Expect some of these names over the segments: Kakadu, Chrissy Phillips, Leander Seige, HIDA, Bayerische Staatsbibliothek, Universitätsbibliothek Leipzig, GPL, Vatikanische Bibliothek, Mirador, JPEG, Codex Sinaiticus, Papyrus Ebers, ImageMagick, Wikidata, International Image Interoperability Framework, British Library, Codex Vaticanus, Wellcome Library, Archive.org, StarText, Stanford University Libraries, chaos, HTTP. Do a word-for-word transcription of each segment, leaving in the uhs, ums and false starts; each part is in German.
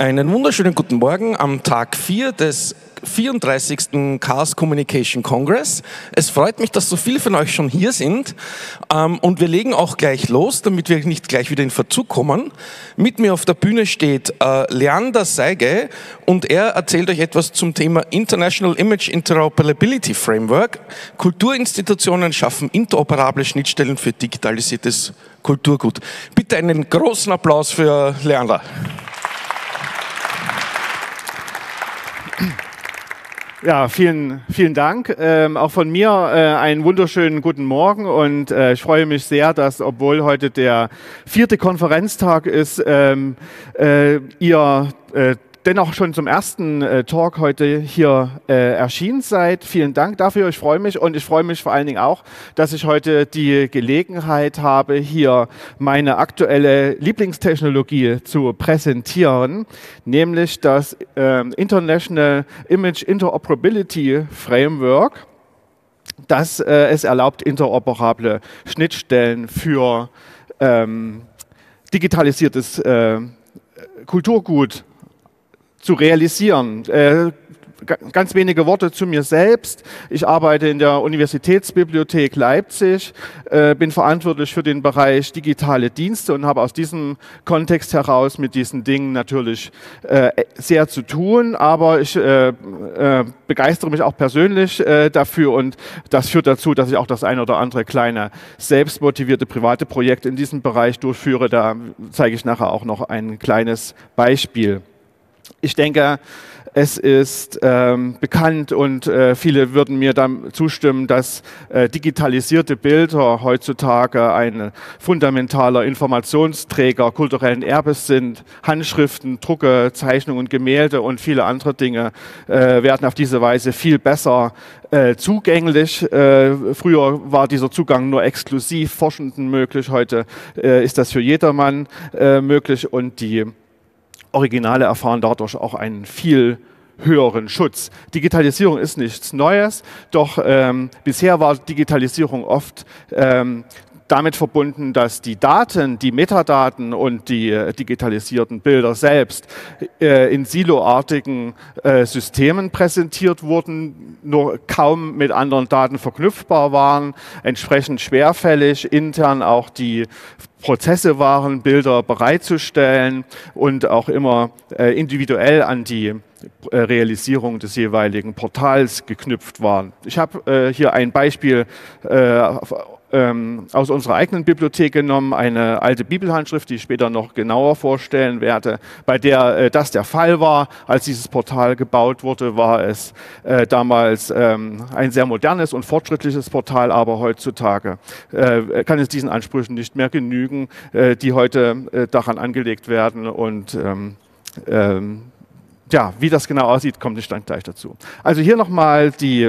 Einen wunderschönen guten Morgen am Tag vier des vierunddreißigsten Chaos Communication Congress. Es freut mich, dass so viele von euch schon hier sind und wir legen auch gleich los, damit wir nicht gleich wieder in Verzug kommen. Mit mir auf der Bühne steht Leander Seige und er erzählt euch etwas zum Thema International Image Interoperability Framework. Kulturinstitutionen schaffen interoperable Schnittstellen für digitalisiertes Kulturgut. Bitte einen großen Applaus für Leander. Ja, vielen, vielen Dank. Ähm, auch von mir äh, einen wunderschönen guten Morgen und äh, ich freue mich sehr, dass, obwohl heute der vierte Konferenztag ist, ähm, äh, ihr äh, dennoch schon zum ersten äh, Talk heute hier äh, erschienen seid. Vielen Dank dafür, ich freue mich und ich freue mich vor allen Dingen auch, dass ich heute die Gelegenheit habe, hier meine aktuelle Lieblingstechnologie zu präsentieren, nämlich das äh, International Image Interoperability Framework, das äh, es erlaubt, interoperable Schnittstellen für ähm, digitalisiertes äh, Kulturgut zu realisieren. Äh, ganz wenige Worte zu mir selbst. Ich arbeite in der Universitätsbibliothek Leipzig, äh, bin verantwortlich für den Bereich digitale Dienste und habe aus diesem Kontext heraus mit diesen Dingen natürlich äh, sehr zu tun, aber ich äh, äh, begeistere mich auch persönlich äh, dafür und das führt dazu, dass ich auch das ein oder andere kleine selbstmotivierte private Projekt in diesem Bereich durchführe. Da zeige ich nachher auch noch ein kleines Beispiel. Ich denke, es ist ähm, bekannt und äh, viele würden mir dann zustimmen, dass äh, digitalisierte Bilder heutzutage ein fundamentaler Informationsträger kulturellen Erbes sind. Handschriften, Drucke, Zeichnungen, Gemälde und viele andere Dinge äh, werden auf diese Weise viel besser äh, zugänglich. Äh, früher war dieser Zugang nur exklusiv Forschenden möglich, heute äh, ist das für jedermann äh, möglich und die Originale erfahren dadurch auch einen viel höheren Schutz. Digitalisierung ist nichts Neues, doch ähm, bisher war Digitalisierung oft ähm, damit verbunden, dass die Daten, die Metadaten und die äh, digitalisierten Bilder selbst äh, in siloartigen äh, Systemen präsentiert wurden, nur kaum mit anderen Daten verknüpfbar waren, entsprechend schwerfällig intern auch die Prozesse waren, Bilder bereitzustellen und auch immer äh, individuell an die äh, Realisierung des jeweiligen Portals geknüpft waren. Ich habe äh, hier ein Beispiel äh, auf, ähm, aus unserer eigenen Bibliothek genommen, eine alte Bibelhandschrift, die ich später noch genauer vorstellen werde, bei der äh, das der Fall war. Als dieses Portal gebaut wurde, war es äh, damals ähm, ein sehr modernes und fortschrittliches Portal, aber heutzutage äh, kann es diesen Ansprüchen nicht mehr genügen, die heute daran angelegt werden und ähm, ähm, ja, wie das genau aussieht, kommt nicht dann gleich dazu. Also hier nochmal die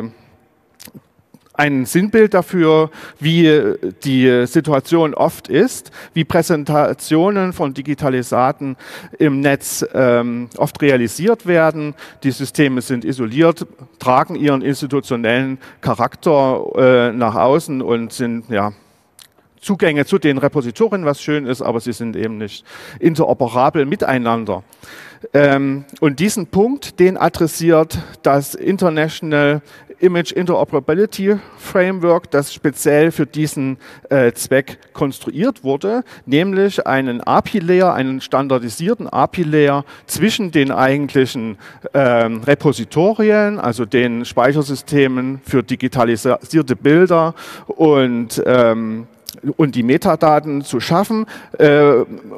ein Sinnbild dafür, wie die Situation oft ist, wie Präsentationen von Digitalisaten im Netz ähm, oft realisiert werden. Die Systeme sind isoliert, tragen ihren institutionellen Charakter äh, nach außen und sind, ja, Zugänge zu den Repositorien, was schön ist, aber sie sind eben nicht interoperabel miteinander. Ähm, und diesen Punkt, den adressiert das International Image Interoperability Framework, das speziell für diesen äh, Zweck konstruiert wurde, nämlich einen A P I-Layer, einen standardisierten A P I-Layer zwischen den eigentlichen ähm, Repositorien, also den Speichersystemen für digitalisierte Bilder und ähm, und die Metadaten zu schaffen äh,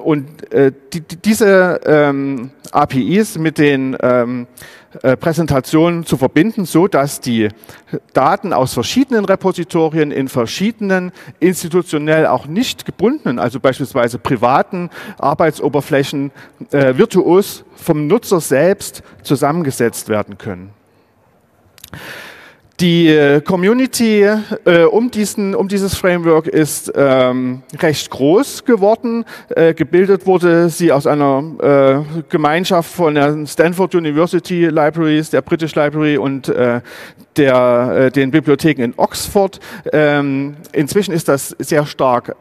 und äh, die, die, diese ähm, A P Is mit den ähm, äh, Präsentationen zu verbinden, so dass die Daten aus verschiedenen Repositorien in verschiedenen institutionell auch nicht gebundenen, also beispielsweise privaten Arbeitsoberflächen äh, virtuos vom Nutzer selbst zusammengesetzt werden können. Die Community äh, um, diesen, um dieses Framework ist ähm, recht groß geworden. Äh, gebildet wurde sie aus einer äh, Gemeinschaft von der Stanford University Libraries, der British Library und äh, der, äh, den Bibliotheken in Oxford. Ähm, inzwischen ist das sehr stark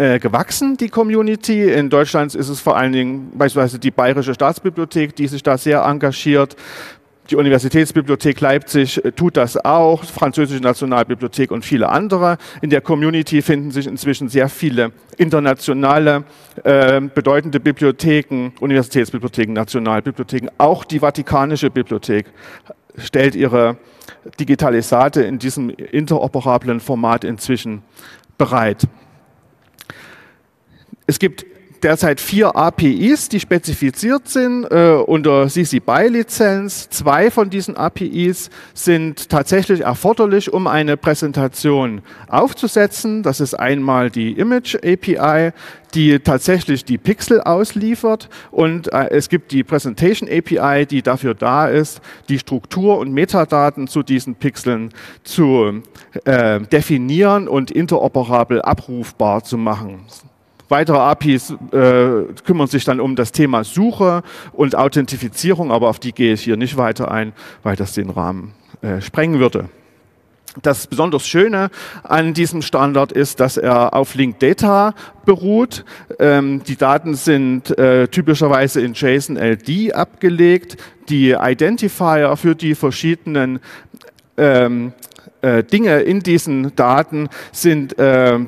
äh, gewachsen, die Community. In Deutschland ist es vor allen Dingen beispielsweise die Bayerische Staatsbibliothek, die sich da sehr engagiert. Die Universitätsbibliothek Leipzig tut das auch, Französische Nationalbibliothek und viele andere. In der Community finden sich inzwischen sehr viele internationale, äh, bedeutende Bibliotheken, Universitätsbibliotheken, Nationalbibliotheken. Auch die Vatikanische Bibliothek stellt ihre Digitalisate in diesem interoperablen Format inzwischen bereit. Es gibt derzeit vier A P Is, die spezifiziert sind äh, unter C C B Y-Lizenz. Zwei von diesen A P Is sind tatsächlich erforderlich, um eine Präsentation aufzusetzen. Das ist einmal die Image A P I, die tatsächlich die Pixel ausliefert, und äh, es gibt die Presentation A P I, die dafür da ist, die Struktur und Metadaten zu diesen Pixeln zu äh, definieren und interoperabel abrufbar zu machen. Weitere A P Is äh, kümmern sich dann um das Thema Suche und Authentifizierung, aber auf die gehe ich hier nicht weiter ein, weil das den Rahmen äh, sprengen würde. Das besonders Schöne an diesem Standard ist, dass er auf Linked Data beruht. Ähm, die Daten sind äh, typischerweise in JSON L D abgelegt. Die Identifier für die verschiedenen ähm, äh, Dinge in diesen Daten sind äh,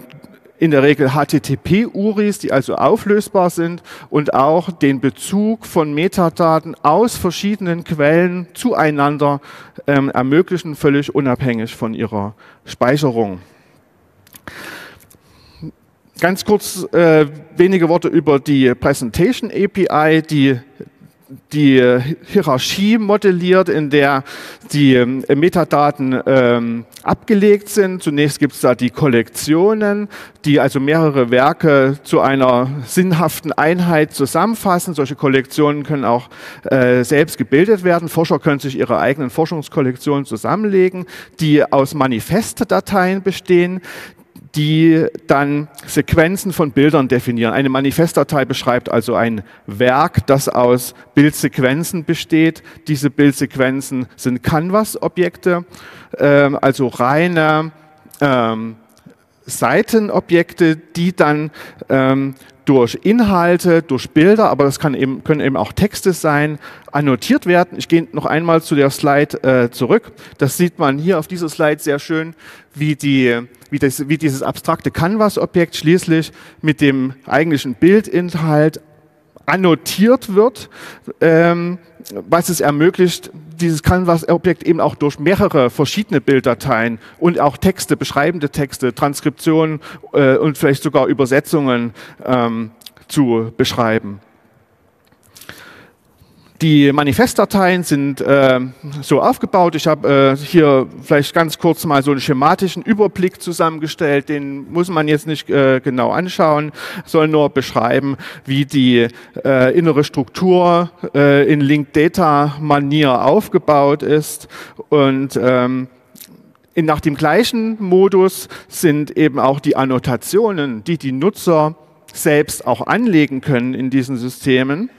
in der Regel H T T P U R Is, die also auflösbar sind, und auch den Bezug von Metadaten aus verschiedenen Quellen zueinander ähm, ermöglichen, völlig unabhängig von ihrer Speicherung. Ganz kurz äh, wenige Worte über die Presentation A P I, die die Hierarchie modelliert, in der die äh, Metadaten ähm, abgelegt sind. Zunächst gibt es da die Kollektionen, die also mehrere Werke zu einer sinnhaften Einheit zusammenfassen. Solche Kollektionen können auch äh, selbst gebildet werden. Forscher können sich ihre eigenen Forschungskollektionen zusammenlegen, die aus Manifestdateien bestehen, die dann Sequenzen von Bildern definieren. Eine Manifestdatei beschreibt also ein Werk, das aus Bildsequenzen besteht. Diese Bildsequenzen sind Canvas-Objekte, äh, also reine ähm, Seitenobjekte, die dann ähm, durch Inhalte, durch Bilder, aber das kann eben, können eben auch Texte sein, annotiert werden. Ich gehe noch einmal zu der Slide äh, zurück. Das sieht man hier auf dieser Slide sehr schön, wie, die, wie, das, wie dieses abstrakte Canvas-Objekt schließlich mit dem eigentlichen Bildinhalt annotiert wird, ähm, was es ermöglicht, dieses Canvas-Objekt eben auch durch mehrere verschiedene Bilddateien und auch Texte, beschreibende Texte, Transkriptionen äh, und vielleicht sogar Übersetzungen ähm, zu beschreiben. Die Manifestdateien sind äh, so aufgebaut. Ich habe äh, hier vielleicht ganz kurz mal so einen schematischen Überblick zusammengestellt. Den muss man jetzt nicht äh, genau anschauen, soll nur beschreiben, wie die äh, innere Struktur äh, in Linked Data Manier aufgebaut ist. Und ähm, in, nach dem gleichen Modus sind eben auch die Annotationen, die die Nutzer selbst auch anlegen können in diesen Systemen,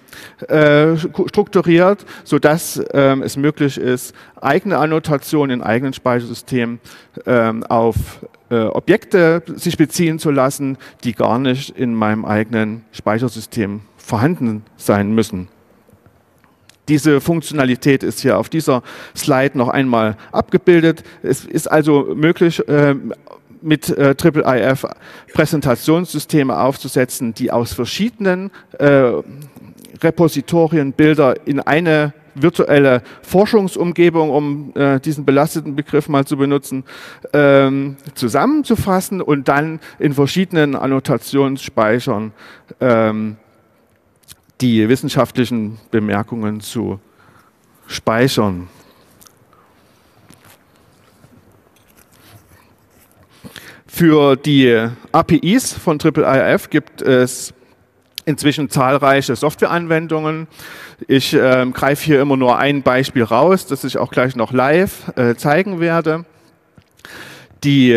äh, strukturiert, sodass äh, es möglich ist, eigene Annotationen in eigenen Speichersystemen äh, auf äh, Objekte sich beziehen zu lassen, die gar nicht in meinem eigenen Speichersystem vorhanden sein müssen. Diese Funktionalität ist hier auf dieser Slide noch einmal abgebildet. Es ist also möglich, äh, mit äh, I I I F Präsentationssysteme aufzusetzen, die aus verschiedenen äh, Repositorien Bilder in eine virtuelle Forschungsumgebung, um äh, diesen belasteten Begriff mal zu benutzen, ähm, zusammenzufassen und dann in verschiedenen Annotationsspeichern ähm, die wissenschaftlichen Bemerkungen zu speichern. Für die A P Is von I I I F gibt es inzwischen zahlreiche Softwareanwendungen. Ich äh, greife hier immer nur ein Beispiel raus, das ich auch gleich noch live äh, zeigen werde. Die,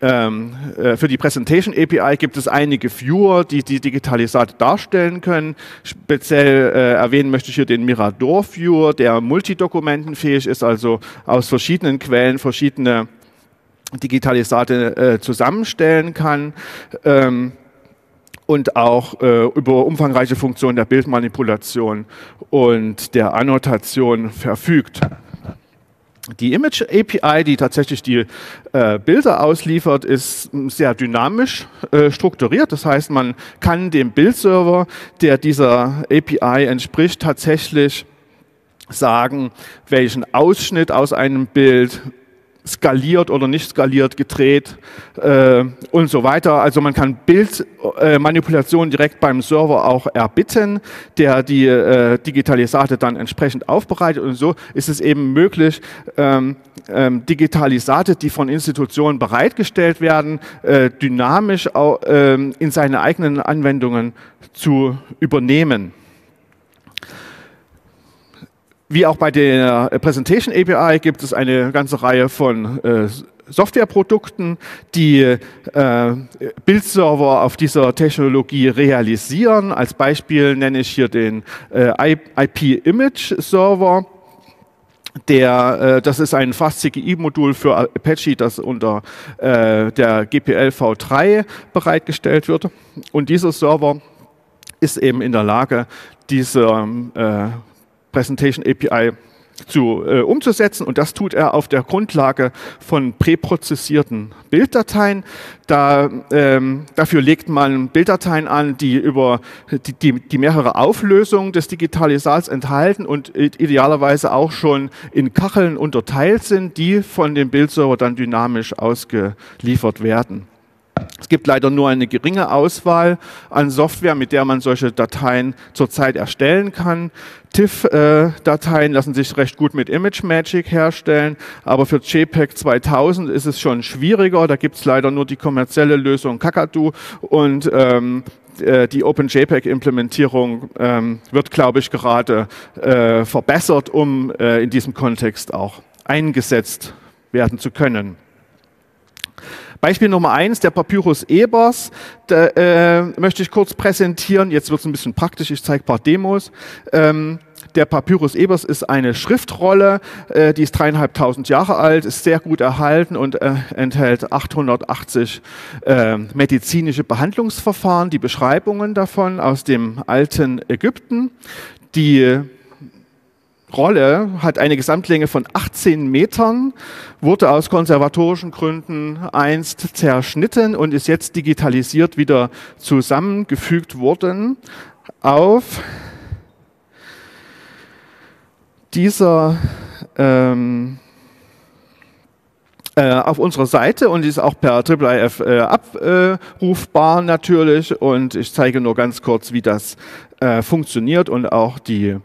ähm, äh, für die Presentation A P I gibt es einige Viewer, die die Digitalisate darstellen können. Speziell äh, erwähnen möchte ich hier den Mirador Viewer, der multidokumentenfähig ist, also aus verschiedenen Quellen verschiedene Digitalisate äh, zusammenstellen kann. Ähm, und auch äh, über umfangreiche Funktionen der Bildmanipulation und der Annotation verfügt. Die Image A P I, die tatsächlich die äh, Bilder ausliefert, ist sehr dynamisch äh, strukturiert. Das heißt, man kann dem Bildserver, der dieser A P I entspricht, tatsächlich sagen, welchen Ausschnitt aus einem Bild skaliert oder nicht skaliert, gedreht äh, und so weiter. Also man kann Bildmanipulationen äh, direkt beim Server auch erbitten, der die äh, Digitalisate dann entsprechend aufbereitet. Und so ist es eben möglich, ähm, ähm, Digitalisate, die von Institutionen bereitgestellt werden, äh, dynamisch auch, äh, in seine eigenen Anwendungen zu übernehmen. Wie auch bei der Presentation A P I gibt es eine ganze Reihe von äh, Softwareprodukten, die äh, Bildserver auf dieser Technologie realisieren. Als Beispiel nenne ich hier den äh, I P-Image-Server. Der, äh, das ist ein Fast C G I-Modul für Apache, das unter äh, der G P L v drei bereitgestellt wird. Und dieser Server ist eben in der Lage, diese äh, Presentation A P I zu, äh, umzusetzen, und das tut er auf der Grundlage von präprozessierten Bilddateien. Da, ähm, dafür legt man Bilddateien an, die über die, die, die mehrere Auflösungen des Digitalisats enthalten und idealerweise auch schon in Kacheln unterteilt sind, die von dem Bildserver dann dynamisch ausgeliefert werden. Es gibt leider nur eine geringe Auswahl an Software, mit der man solche Dateien zurzeit erstellen kann. TIFF-Dateien lassen sich recht gut mit ImageMagick herstellen, aber für JPEG zweitausend ist es schon schwieriger. Da gibt es leider nur die kommerzielle Lösung Kakadu, und ähm, die OpenJPEG-Implementierung ähm, wird, glaube ich, gerade äh, verbessert, um äh, in diesem Kontext auch eingesetzt werden zu können. Beispiel Nummer eins, der Papyrus Ebers, der, äh, möchte ich kurz präsentieren. Jetzt wird es ein bisschen praktisch, ich zeige ein paar Demos. Ähm, der Papyrus Ebers ist eine Schriftrolle, äh, die ist dreieinhalbtausend Jahre alt, ist sehr gut erhalten und äh, enthält achthundertachtzig äh, medizinische Behandlungsverfahren, die Beschreibungen davon aus dem alten Ägypten. Die Rolle hat eine Gesamtlänge von achtzehn Metern, wurde aus konservatorischen Gründen einst zerschnitten und ist jetzt digitalisiert wieder zusammengefügt worden. Auf dieser ähm, äh, auf unserer Seite, und ist auch per I I F äh, abrufbar äh, natürlich, und ich zeige nur ganz kurz, wie das äh, funktioniert und auch die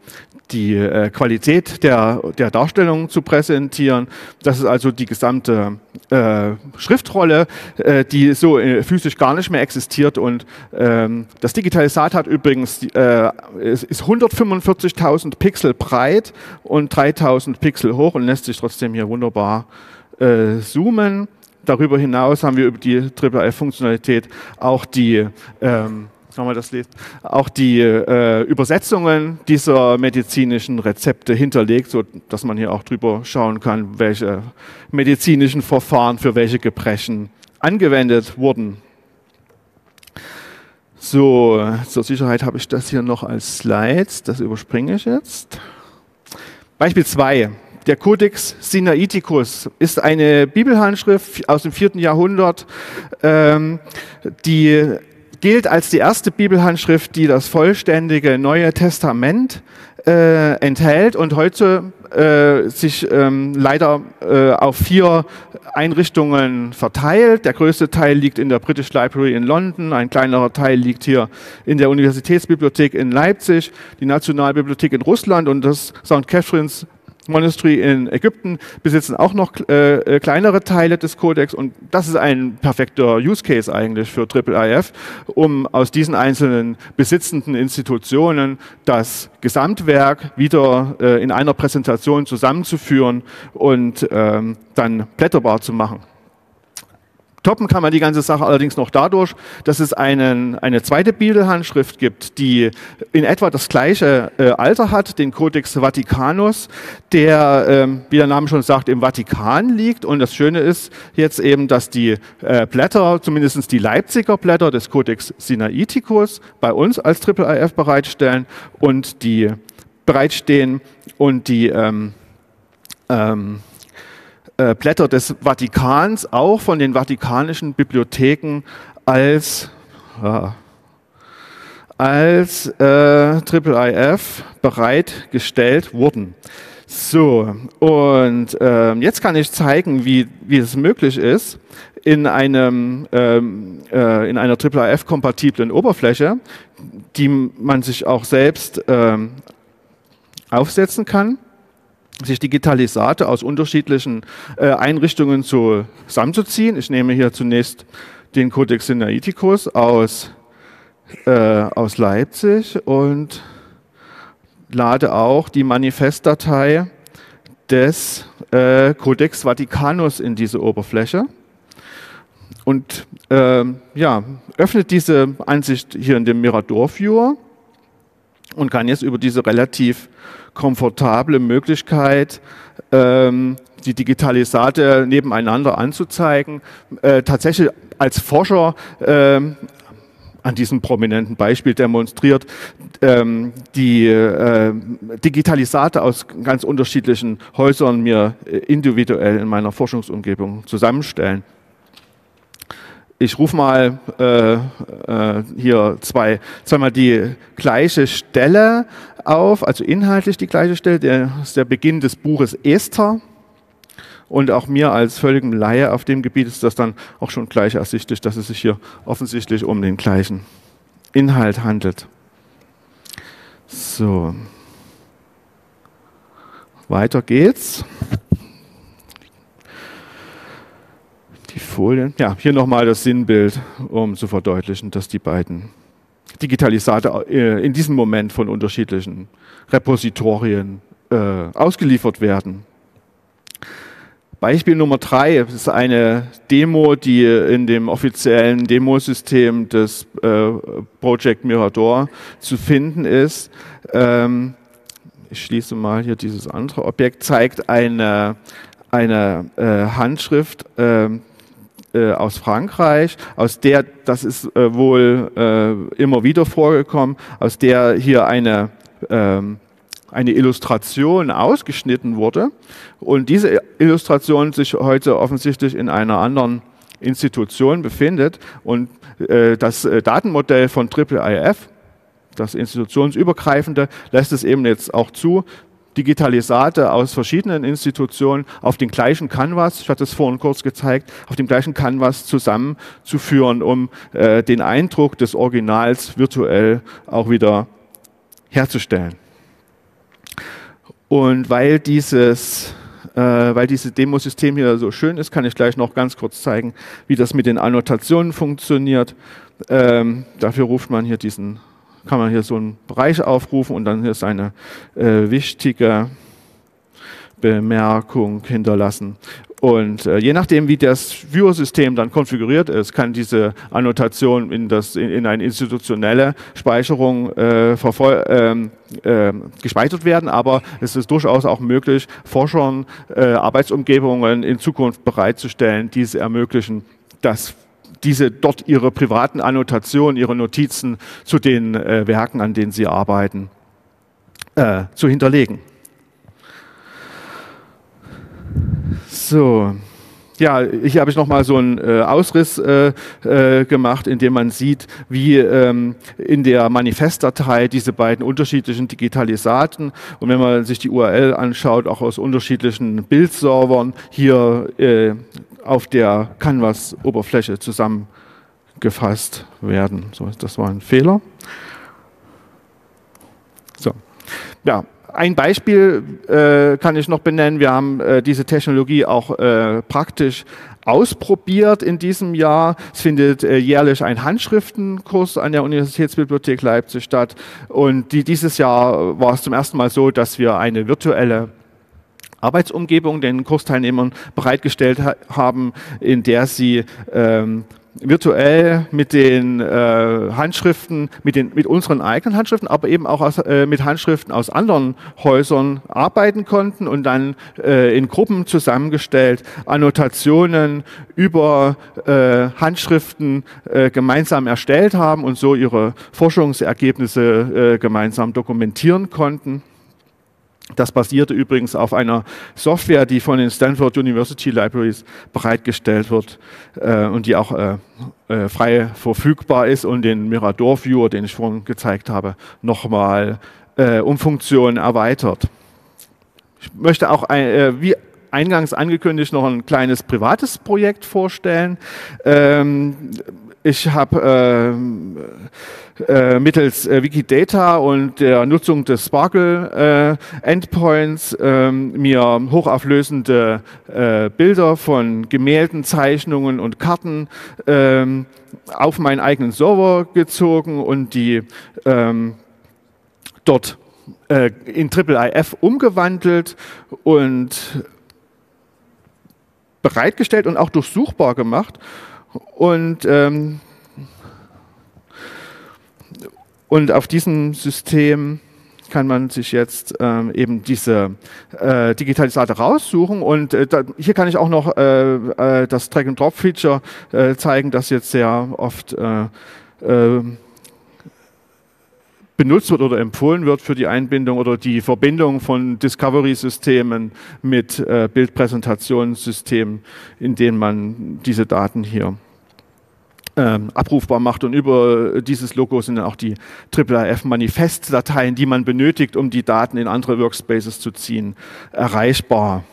die äh, Qualität der, der Darstellung zu präsentieren. Das ist also die gesamte äh, Schriftrolle, äh, die so äh, physisch gar nicht mehr existiert. Und ähm, das Digitalisat hat übrigens äh, ist, ist hundertfünfundvierzigtausend Pixel breit und dreitausend Pixel hoch und lässt sich trotzdem hier wunderbar äh, zoomen. Darüber hinaus haben wir über die I I F-Funktionalität auch die ähm, Nochmal das lesen, auch die äh, Übersetzungen dieser medizinischen Rezepte hinterlegt, sodass man hier auch drüber schauen kann, welche medizinischen Verfahren für welche Gebrechen angewendet wurden. So, zur Sicherheit habe ich das hier noch als Slides, das überspringe ich jetzt. Beispiel zwei. Der Codex Sinaiticus ist eine Bibelhandschrift aus dem vierten Jahrhundert, ähm, die gilt als die erste Bibelhandschrift, die das vollständige Neue Testament äh, enthält und heute äh, sich ähm, leider äh, auf vier Einrichtungen verteilt. Der größte Teil liegt in der British Library in London, ein kleinerer Teil liegt hier in der Universitätsbibliothek in Leipzig, die Nationalbibliothek in Russland und das Sankt Catherine's Monastery in Ägypten besitzen auch noch äh, kleinere Teile des Codex, und das ist ein perfekter Use Case eigentlich für I I F, um aus diesen einzelnen besitzenden Institutionen das Gesamtwerk wieder äh, in einer Präsentation zusammenzuführen und ähm, dann blätterbar zu machen. Toppen kann man die ganze Sache allerdings noch dadurch, dass es einen, eine zweite Bibelhandschrift gibt, die in etwa das gleiche äh, Alter hat, den Codex Vaticanus, der, ähm, wie der Name schon sagt, im Vatikan liegt. Und das Schöne ist jetzt eben, dass die äh, Blätter, zumindest die Leipziger Blätter des Codex Sinaiticus, bei uns als I I I F bereitstellen und die bereitstehen und die ähm, ähm, Äh, Blätter des Vatikans auch von den vatikanischen Bibliotheken als, äh, als äh, I I I F bereitgestellt wurden. So, und äh, jetzt kann ich zeigen, wie, wie es möglich ist, in, einem, ähm, äh, in einer I I I F-kompatiblen Oberfläche, die man sich auch selbst ähm, aufsetzen kann, sich Digitalisate aus unterschiedlichen äh, Einrichtungen zusammenzuziehen. Ich nehme hier zunächst den Codex Sinaiticus aus, äh, aus Leipzig und lade auch die Manifestdatei des äh, Codex Vaticanus in diese Oberfläche und äh, ja, öffnet diese Ansicht hier in dem Mirador-Viewer und kann jetzt über diese relativ komfortable Möglichkeit, ähm, die Digitalisate nebeneinander anzuzeigen, äh, tatsächlich als Forscher ähm, an diesem prominenten Beispiel demonstriert, ähm, die äh, Digitalisate aus ganz unterschiedlichen Häusern mir individuell in meiner Forschungsumgebung zusammenstellen. Ich rufe mal äh, äh, hier zwei, zweimal die gleiche Stelle auf, also inhaltlich die gleiche Stelle, der ist der Beginn des Buches Esther. Und auch mir als völligem Laie auf dem Gebiet ist das dann auch schon gleich ersichtlich, dass es sich hier offensichtlich um den gleichen Inhalt handelt. So, weiter geht's. Folien. Ja, hier nochmal das Sinnbild, um zu verdeutlichen, dass die beiden Digitalisate in diesem Moment von unterschiedlichen Repositorien äh, ausgeliefert werden. Beispiel Nummer drei ist eine Demo, die in dem offiziellen Demosystem des äh, Project Mirador zu finden ist. Ähm, ich schließe mal hier dieses andere Objekt, zeigt eine, eine äh, Handschrift, äh, aus Frankreich, aus der, das ist äh, wohl äh, immer wieder vorgekommen, aus der hier eine, ähm, eine Illustration ausgeschnitten wurde und diese Illustration sich heute offensichtlich in einer anderen Institution befindet und äh, das äh, Datenmodell von I I I F, das institutionsübergreifende, lässt es eben jetzt auch zu, Digitalisate aus verschiedenen Institutionen auf den gleichen Canvas, ich hatte es vorhin kurz gezeigt, auf dem gleichen Canvas zusammenzuführen, um äh, den Eindruck des Originals virtuell auch wieder herzustellen. Und weil dieses, äh, weil dieses Demosystem hier so schön ist, kann ich gleich noch ganz kurz zeigen, wie das mit den Annotationen funktioniert. Ähm, dafür ruft man hier diesen kann man hier so einen Bereich aufrufen und dann hier seine äh, wichtige Bemerkung hinterlassen. Und äh, je nachdem, wie das Viewer-System dann konfiguriert ist, kann diese Annotation in, das, in, in eine institutionelle Speicherung äh, ähm, äh, gespeichert werden, aber es ist durchaus auch möglich, Forschern äh, Arbeitsumgebungen in Zukunft bereitzustellen, die es ermöglichen, dass diese dort ihre privaten Annotationen, ihre Notizen zu den äh, Werken, an denen sie arbeiten, äh, zu hinterlegen. So, ja, hier habe ich nochmal so einen äh, Ausriss äh, äh, gemacht, in dem man sieht, wie ähm, in der Manifestdatei diese beiden unterschiedlichen Digitalisaten und wenn man sich die U R L anschaut, auch aus unterschiedlichen Bildservern hier äh, auf der Canvas-Oberfläche zusammengefasst werden. So, das war ein Fehler. So, ja. Ein Beispiel äh, kann ich noch benennen. Wir haben äh, diese Technologie auch äh, praktisch ausprobiert in diesem Jahr. Es findet äh, jährlich ein Handschriftenkurs an der Universitätsbibliothek Leipzig statt. Und die, dieses Jahr war es zum ersten Mal so, dass wir eine virtuelle Arbeitsumgebung den Kursteilnehmern bereitgestellt ha haben, in der sie ähm, virtuell mit den äh, Handschriften, mit, den, mit unseren eigenen Handschriften, aber eben auch aus, äh, mit Handschriften aus anderen Häusern arbeiten konnten und dann äh, in Gruppen zusammengestellt Annotationen über äh, Handschriften äh, gemeinsam erstellt haben und so ihre Forschungsergebnisse äh, gemeinsam dokumentieren konnten. Das basierte übrigens auf einer Software, die von den Stanford University Libraries bereitgestellt wird äh, und die auch äh, äh, frei verfügbar ist und den Mirador Viewer, den ich vorhin gezeigt habe, nochmal äh, um Funktionen erweitert. Ich möchte auch, ein, äh, wie eingangs angekündigt, noch ein kleines privates Projekt vorstellen. Ähm, Ich habe äh, äh, mittels äh, Wikidata und der Nutzung des Sparkle äh, Endpoints äh, mir hochauflösende äh, Bilder von Gemälden, Zeichnungen und Karten äh, auf meinen eigenen Server gezogen und die äh, dort äh, in I I I F umgewandelt und bereitgestellt und auch durchsuchbar gemacht. Und, ähm, und auf diesem System kann man sich jetzt ähm, eben diese äh, Digitalisate raussuchen. Und äh, da, hier kann ich auch noch äh, äh, das Drag-and-Drop-Feature äh, zeigen, das jetzt sehr oft äh, äh, benutzt wird oder empfohlen wird für die Einbindung oder die Verbindung von Discovery-Systemen mit äh, Bildpräsentationssystemen, in denen man diese Daten hier ähm, abrufbar macht. Und über dieses Logo sind dann auch die I I I F-Manifest-Dateien, die man benötigt, um die Daten in andere Workspaces zu ziehen, erreichbar.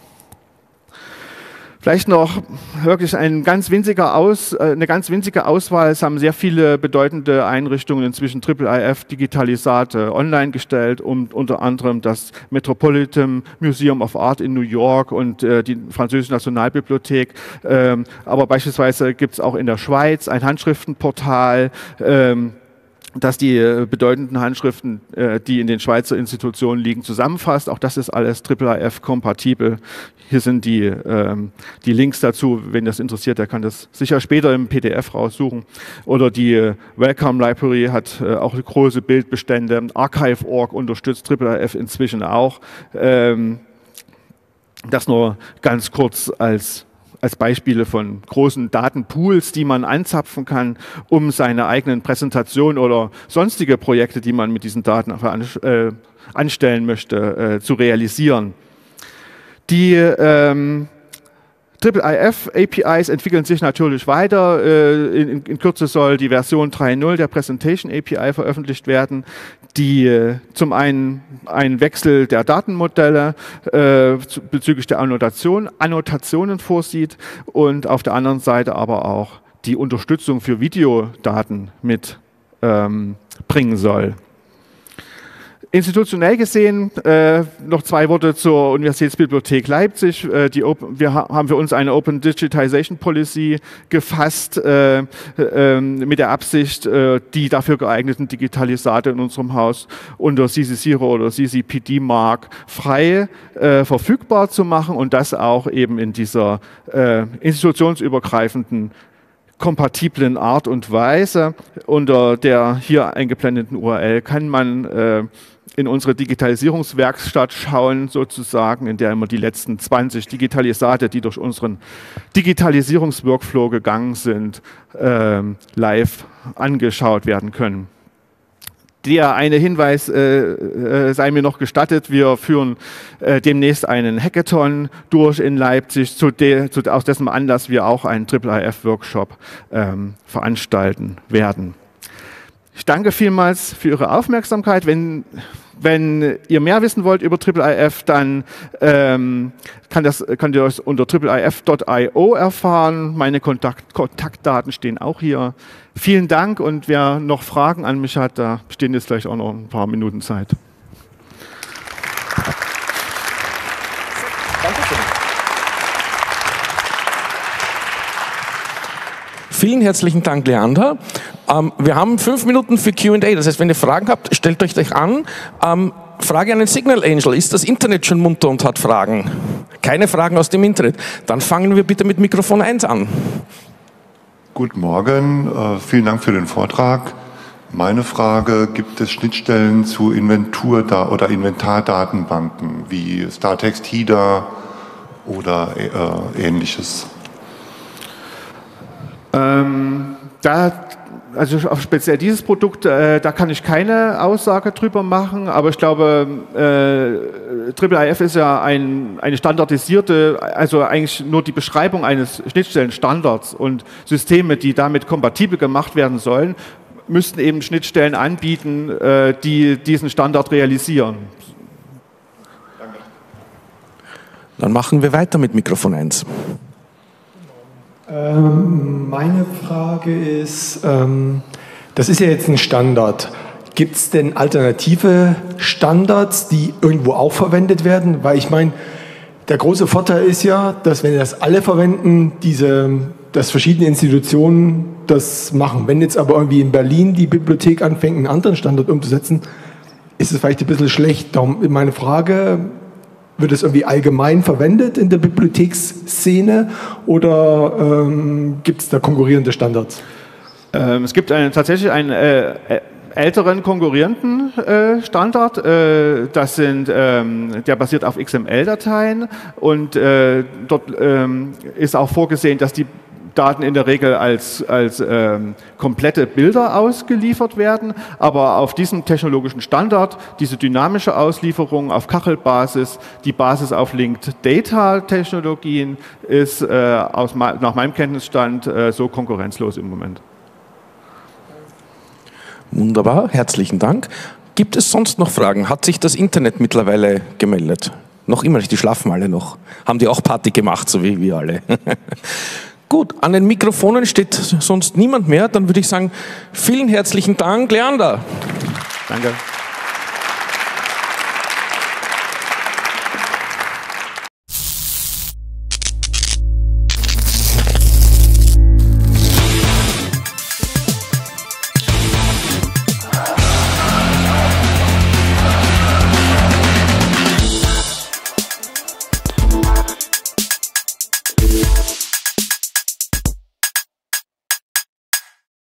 Vielleicht noch wirklich ein ganz winziger Aus, eine ganz winzige Auswahl. Es haben sehr viele bedeutende Einrichtungen inzwischen I I I F-Digitalisate online gestellt, um unter anderem das Metropolitan Museum of Art in New York und äh, die französische Nationalbibliothek. Ähm, aber beispielsweise gibt es auch in der Schweiz ein Handschriftenportal, ähm, das die bedeutenden Handschriften, die in den Schweizer Institutionen liegen, zusammenfasst. Auch das ist alles I I I F-kompatibel. Hier sind die, ähm, die Links dazu. Wen das interessiert, der kann das sicher später im P D F raussuchen. Oder die Wellcome Library hat äh, auch große Bildbestände. Archive Punkt org unterstützt I I I F inzwischen auch. Ähm, das nur ganz kurz als als Beispiele von großen Datenpools, die man anzapfen kann, um seine eigenen Präsentationen oder sonstige Projekte, die man mit diesen Daten anstellen möchte, zu realisieren. Die ähm, I I I F-A P Is entwickeln sich natürlich weiter. In, in Kürze soll die Version drei Punkt null der Presentation A P I veröffentlicht werden, die zum einen einen Wechsel der Datenmodelle äh, bezüglich der Annotation, Annotationen vorsieht und auf der anderen Seite aber auch die Unterstützung für Videodaten mit ähm, bringen soll. Institutionell gesehen, äh, noch zwei Worte zur Universitätsbibliothek Leipzig. Äh, die Open, wir ha haben für uns eine Open Digitization Policy gefasst, äh, äh, mit der Absicht, äh, die dafür geeigneten Digitalisate in unserem Haus unter C C null oder C C P D Mark frei äh, verfügbar zu machen und das auch eben in dieser äh, institutionsübergreifenden, kompatiblen Art und Weise. Unter der hier eingeblendeten U R L kann man äh, in unsere Digitalisierungswerkstatt schauen, sozusagen, in der immer die letzten zwanzig Digitalisate, die durch unseren Digitalisierungsworkflow gegangen sind, äh, live angeschaut werden können. Der eine Hinweis äh, äh, sei mir noch gestattet. Wir führen äh, demnächst einen Hackathon durch in Leipzig, zu de, zu, aus dessen Anlass wir auch einen I I I F-Workshop ähm, veranstalten werden. Ich danke vielmals für Ihre Aufmerksamkeit. Wenn, wenn ihr mehr wissen wollt über I I I F, dann ähm, kann das, könnt ihr das unter I I I F Punkt i o erfahren. Meine Kontakt, Kontaktdaten stehen auch hier. Vielen Dank und wer noch Fragen an mich hat, da stehen jetzt gleich auch noch ein paar Minuten Zeit. Vielen herzlichen Dank, Leander. Ähm, wir haben fünf Minuten für Q und A. Das heißt, wenn ihr Fragen habt, stellt euch euch an. Ähm, Frage an den Signal Angel. Ist das Internet schon munter und hat Fragen? Keine Fragen aus dem Internet. Dann fangen wir bitte mit Mikrofon eins an. Guten Morgen, vielen Dank für den Vortrag. Meine Frage, gibt es Schnittstellen zu Inventur- oder Inventardatenbanken wie StarText, HIDA oder Ähnliches? Ähm, da, also auf speziell dieses Produkt, äh, da kann ich keine Aussage drüber machen, aber ich glaube, äh, I I I F ist ja ein, eine standardisierte, also eigentlich nur die Beschreibung eines Schnittstellenstandards, und Systeme, die damit kompatibel gemacht werden sollen, müssten eben Schnittstellen anbieten, äh, die diesen Standard realisieren. Danke. Dann machen wir weiter mit Mikrofon eins. Ähm, meine Frage ist, ähm, das ist ja jetzt ein Standard. Gibt es denn alternative Standards, die irgendwo auch verwendet werden? Weil ich meine, der große Vorteil ist ja, dass wenn das alle verwenden, diese, dass verschiedene Institutionen das machen. Wenn jetzt aber irgendwie in Berlin die Bibliothek anfängt, einen anderen Standard umzusetzen, ist es vielleicht ein bisschen schlecht. Darum meine Frage: Wird es irgendwie allgemein verwendet in der Bibliotheksszene oder ähm, gibt es da konkurrierende Standards? Ähm, es gibt einen, tatsächlich einen äh, älteren konkurrierenden äh, Standard. Äh, das sind, ähm, der basiert auf X M L-Dateien, und äh, dort ähm, ist auch vorgesehen, dass die Daten in der Regel als, als ähm, komplette Bilder ausgeliefert werden, aber auf diesem technologischen Standard, diese dynamische Auslieferung auf Kachelbasis, die Basis auf Linked Data Technologien, ist äh, aus, nach meinem Kenntnisstand äh, so konkurrenzlos im Moment. Wunderbar, herzlichen Dank. Gibt es sonst noch Fragen? Hat sich das Internet mittlerweile gemeldet? Noch immer nicht, die schlafen alle noch. Haben die auch Party gemacht, so wie wir alle. Gut, an den Mikrofonen steht sonst niemand mehr. Dann würde ich sagen, vielen herzlichen Dank, Leander. Danke.